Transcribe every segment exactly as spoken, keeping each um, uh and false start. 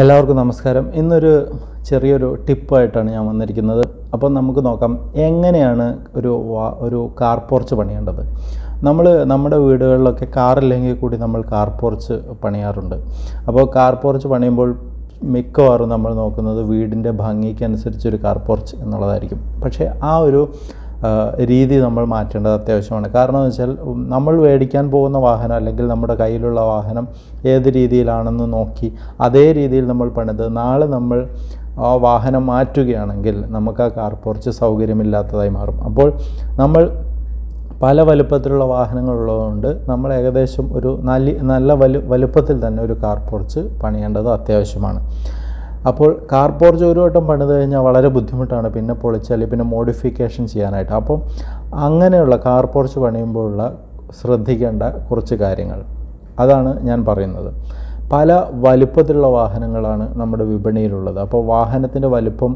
എല്ലാവർക്കും നമസ്കാരം. ഇന്നൊരു ചെറിയൊരു ടിപ്പായിട്ടാണ് ഞാൻ വന്നിരിക്കുന്നത്. അപ്പോൾ നമുക്ക് നോക്കാം എങ്ങനെയാണ് ഒരു ഒരു കാർ പോർച്ച് പണിയേണ്ടത്. നമ്മൾ നമ്മുടെ വീടുകളിലൊക്കെ കാറില്ലെങ്കിൽ കൂടി നമ്മൾ കാർ പോർച്ച് പണിയാറുണ്ട്. അപ്പോൾ കാർ പോർച്ച് പണിയുമ്പോൾ മിക്കവാറും നമ്മൾ നോക്കുന്നത് വീടിൻ്റെ ഭംഗിക്കനുസരിച്ചൊരു കാർ പോർച്ച് എന്നുള്ളതായിരിക്കും. പക്ഷേ ആ ഒരു രീതി നമ്മൾ മാറ്റേണ്ടത് അത്യാവശ്യമാണ്. കാരണം എന്ന് വെച്ചാൽ നമ്മൾ മേടിക്കാൻ പോകുന്ന വാഹനം അല്ലെങ്കിൽ നമ്മുടെ കയ്യിലുള്ള വാഹനം ഏത് രീതിയിലാണെന്ന് നോക്കി അതേ രീതിയിൽ നമ്മൾ പണിത് നാളെ നമ്മൾ ആ വാഹനം മാറ്റുകയാണെങ്കിൽ നമുക്ക് ആ കാർ പോർച്ച് സൗകര്യമില്ലാത്തതായി മാറും. അപ്പോൾ നമ്മൾ പല വലുപ്പത്തിലുള്ള വാഹനങ്ങളുള്ളതുകൊണ്ട് നമ്മൾ ഏകദേശം ഒരു നല്ല നല്ല വലു വലുപ്പത്തിൽ തന്നെ ഒരു കാർ പോർച്ച് പണിയേണ്ടത് അത്യാവശ്യമാണ്. അപ്പോൾ കാർ പോർച്ച് ഒരു വട്ടം പണിത് കഴിഞ്ഞാൽ വളരെ ബുദ്ധിമുട്ടാണ് പിന്നെ പൊളിച്ചാൽ പിന്നെ മോഡിഫിക്കേഷൻ ചെയ്യാനായിട്ട്. അപ്പോൾ അങ്ങനെയുള്ള കാർ പോർച്ച് പണിയുമ്പോഴുള്ള ശ്രദ്ധിക്കേണ്ട കുറച്ച് കാര്യങ്ങൾ അതാണ് ഞാൻ പറയുന്നത്. പല വലുപ്പത്തിലുള്ള വാഹനങ്ങളാണ് നമ്മുടെ വിപണിയിലുള്ളത്. അപ്പോൾ വാഹനത്തിൻ്റെ വലുപ്പം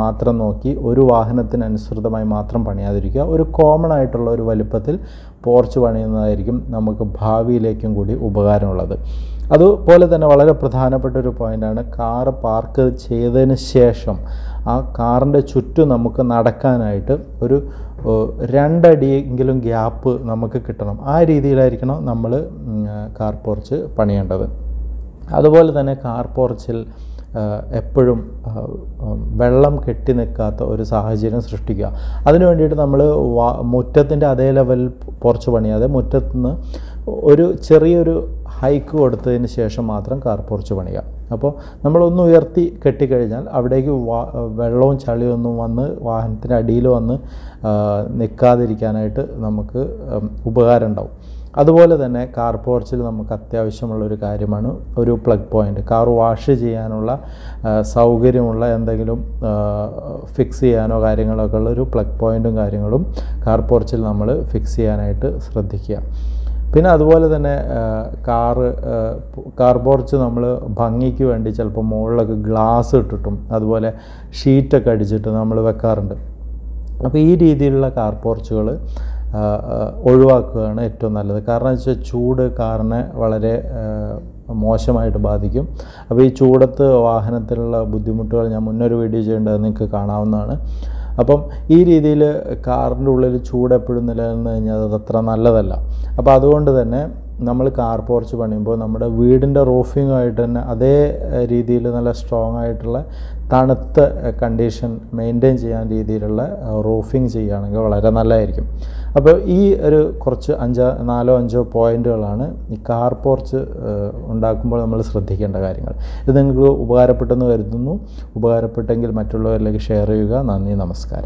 മാത്രം നോക്കി ഒരു വാഹനത്തിനനുസൃതമായി മാത്രം പണിയാതിരിക്കുക. ഒരു കോമൺ ആയിട്ടുള്ള ഒരു വലുപ്പത്തിൽ പോർച്ച് പണിയുന്നതായിരിക്കും നമുക്ക് ഭാവിയിലേക്കും കൂടി ഉപകാരമുള്ളത്. അതുപോലെ തന്നെ വളരെ പ്രധാനപ്പെട്ട ഒരു പോയിൻ്റാണ് കാറ് പാർക്ക് ചെയ്തതിന് ശേഷം ആ കാറിൻ്റെ ചുറ്റും നമുക്ക് നടക്കാനായിട്ട് ഒരു രണ്ടടിയെങ്കിലും ഗ്യാപ്പ് നമുക്ക് കിട്ടണം. ആ രീതിയിലായിരിക്കണം നമ്മൾ കാർ പോർച്ച് പണിയേണ്ടത്. അതുപോലെ തന്നെ കാർ പോർച്ചിൽ എപ്പോഴും വെള്ളം കെട്ടി നിൽക്കാത്ത ഒരു സാഹചര്യം സൃഷ്ടിക്കുക. അതിനു വേണ്ടിയിട്ട് നമ്മൾ വാ മുറ്റത്തിൻ്റെ അതേ ലെവൽ പോർച്ച് പണിയാതെ മുറ്റത്തുനിന്ന് ഒരു ചെറിയൊരു ഹൈക്ക് കൊടുത്തതിന് ശേഷം മാത്രം കാർ പോർച്ച് പണിയുക. അപ്പോൾ നമ്മളൊന്ന് ഉയർത്തി കെട്ടിക്കഴിഞ്ഞാൽ അവിടേക്ക് വാ വെള്ളവും ചളിയൊന്നും വന്ന് വാഹനത്തിൻ്റെ അടിയിൽ വന്ന് നിൽക്കാതിരിക്കാനായിട്ട് നമുക്ക് ഉപകാരം ഉണ്ടാവും. അതുപോലെ തന്നെ കാർ പോർച്ചിൽ നമുക്ക് അത്യാവശ്യമുള്ളൊരു കാര്യമാണ് ഒരു പ്ലഗ് പോയിൻ്റ്. കാർ വാഷ് ചെയ്യാനുള്ള സൗകര്യമുള്ള എന്തെങ്കിലും ഫിക്സ് ചെയ്യാനോ കാര്യങ്ങളൊക്കെ ഉള്ള ഒരു പ്ലഗ് പോയിൻറ്റും കാര്യങ്ങളും കാർ പോർച്ചിൽ നമ്മൾ ഫിക്സ് ചെയ്യാനായിട്ട് ശ്രദ്ധിക്കുക. പിന്നെ അതുപോലെ തന്നെ കാറ് കാർ പോർച്ച് നമ്മൾ ഭംഗിക്ക് വേണ്ടി ചിലപ്പോൾ മുകളിലൊക്കെ ഗ്ലാസ് ഇട്ടിട്ടും അതുപോലെ ഷീറ്റൊക്കെ അടിച്ചിട്ട് നമ്മൾ വെക്കാറുണ്ട്. അപ്പോൾ ഈ രീതിയിലുള്ള കാർ പോർച്ചുകൾ ഒഴിവാക്കുകയാണ് ഏറ്റവും നല്ലത്. കാരണം എന്ന് വെച്ചാൽ ചൂട് കാറിനെ വളരെ മോശമായിട്ട് ബാധിക്കും. അപ്പോൾ ഈ ചൂടത്ത് വാഹനത്തിലുള്ള ബുദ്ധിമുട്ടുകൾ ഞാൻ മുന്നൊരു വീഡിയോ ചെയ്യേണ്ടത് നിങ്ങൾക്ക് കാണാവുന്നതാണ്. അപ്പം ഈ രീതിയിൽ കാറിൻ്റെ ഉള്ളിൽ ചൂട് എപ്പോഴും നിലനിന്ന് കഴിഞ്ഞാൽ അത് അത്ര നല്ലതല്ല. അപ്പോൾ അതുകൊണ്ട് തന്നെ നമ്മൾ കാർ പോർച്ച് പണിയുമ്പോൾ നമ്മുടെ വീടിൻ്റെ റൂഫിങ്ങുമായിട്ട് തന്നെ അതേ രീതിയിൽ നല്ല സ്ട്രോങ് ആയിട്ടുള്ള തണുത്ത കണ്ടീഷൻ മെയിൻറ്റെയിൻ ചെയ്യാൻ രീതിയിലുള്ള റൂഫിങ് ചെയ്യുകയാണെങ്കിൽ വളരെ നല്ലതായിരിക്കും. അപ്പോൾ ഈ ഒരു കുറച്ച് അഞ്ചോ നാലോ അഞ്ചോ പോയിൻറ്റുകളാണ് ഈ കാർ പോർച്ച് ഉണ്ടാക്കുമ്പോൾ നമ്മൾ ശ്രദ്ധിക്കേണ്ട കാര്യങ്ങൾ. ഇത് നിങ്ങൾക്ക് ഉപകാരപ്പെട്ടെന്ന് കരുതുന്നു. ഉപകാരപ്പെട്ടെങ്കിൽ മറ്റുള്ളവരിലേക്ക് ഷെയർ ചെയ്യുക. നന്ദി, നമസ്കാരം.